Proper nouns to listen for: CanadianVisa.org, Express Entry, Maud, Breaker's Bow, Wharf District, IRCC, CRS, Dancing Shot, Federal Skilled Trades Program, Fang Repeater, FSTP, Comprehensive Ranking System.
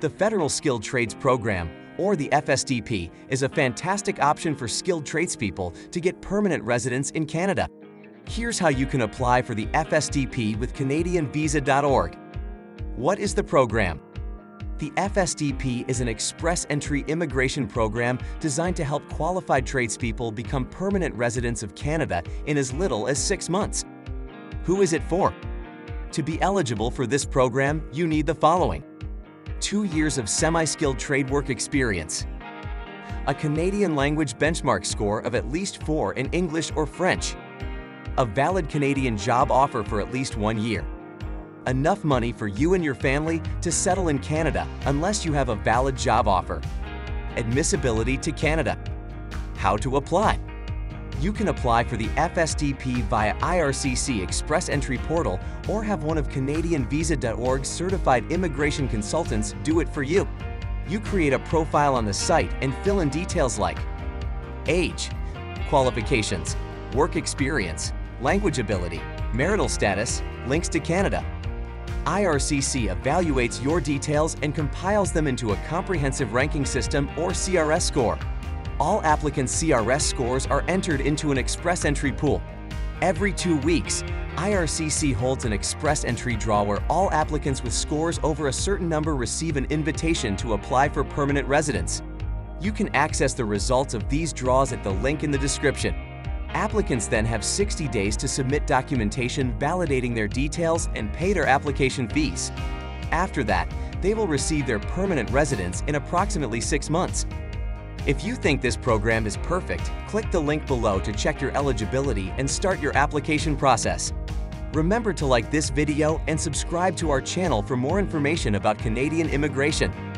The Federal Skilled Trades Program, or the FSTP, is a fantastic option for skilled tradespeople to get permanent residence in Canada. Here's how you can apply for the FSTP with CanadianVisa.org. What is the program? The FSTP is an express entry immigration program designed to help qualified tradespeople become permanent residents of Canada in as little as 6 months. Who is it for? To be eligible for this program, you need the following: 2 years of semi-skilled trade work experience, a Canadian language benchmark score of at least 4 in English or French, a valid Canadian job offer for at least 1 year, enough money for you and your family to settle in Canada unless you have a valid job offer, admissibility to Canada. How to apply? You can apply for the FSTP via IRCC Express Entry Portal or have one of CanadianVisa.org's certified immigration consultants do it for you. You create a profile on the site and fill in details like age, qualifications, work experience, language ability, marital status, links to Canada. IRCC evaluates your details and compiles them into a Comprehensive Ranking System, or CRS score. All applicants' CRS scores are entered into an express entry pool. Every 2 weeks, IRCC holds an express entry draw where all applicants with scores over a certain number receive an invitation to apply for permanent residence. You can access the results of these draws at the link in the description. Applicants then have 60 days to submit documentation validating their details and pay their application fees. After that, they will receive their permanent residence in approximately 6 months. If you think this program is perfect, click the link below to check your eligibility and start your application process. Remember to like this video and subscribe to our channel for more information about Canadian immigration.